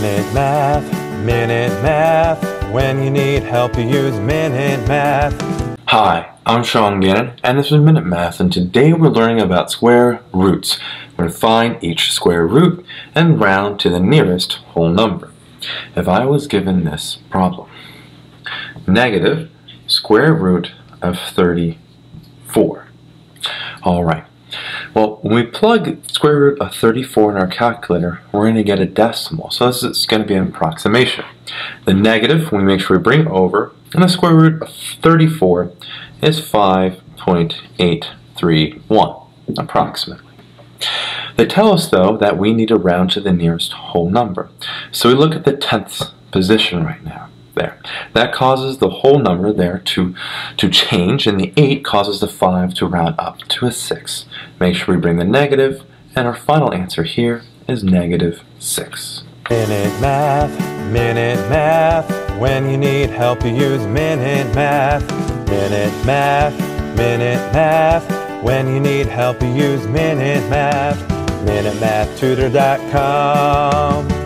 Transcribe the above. Minute Math, Minute Math. When you need help, you use Minute Math. Hi, I'm Sean Gannon, and this is Minute Math, and today we're learning about square roots. We're going to find each square root and round to the nearest whole number. If I was given this problem, negative square root of 34. Alright, well, when we plug square root of 34 in our calculator, we're going to get a decimal, so this is going to be an approximation. The negative, we make sure we bring over, and the square root of 34 is 5.831, approximately. They tell us, though, that we need to round to the nearest whole number. So we look at the tenth position right now, there. That causes the whole number there to change, and the 8 causes the 5 to round up to a 6. Make sure we bring the negative, and our final answer here is negative 6. Minute Math, Minute Math. When you need help, you use Minute Math. Minute Math, Minute Math. When you need help, you use Minute Math. MinuteMathTutor.com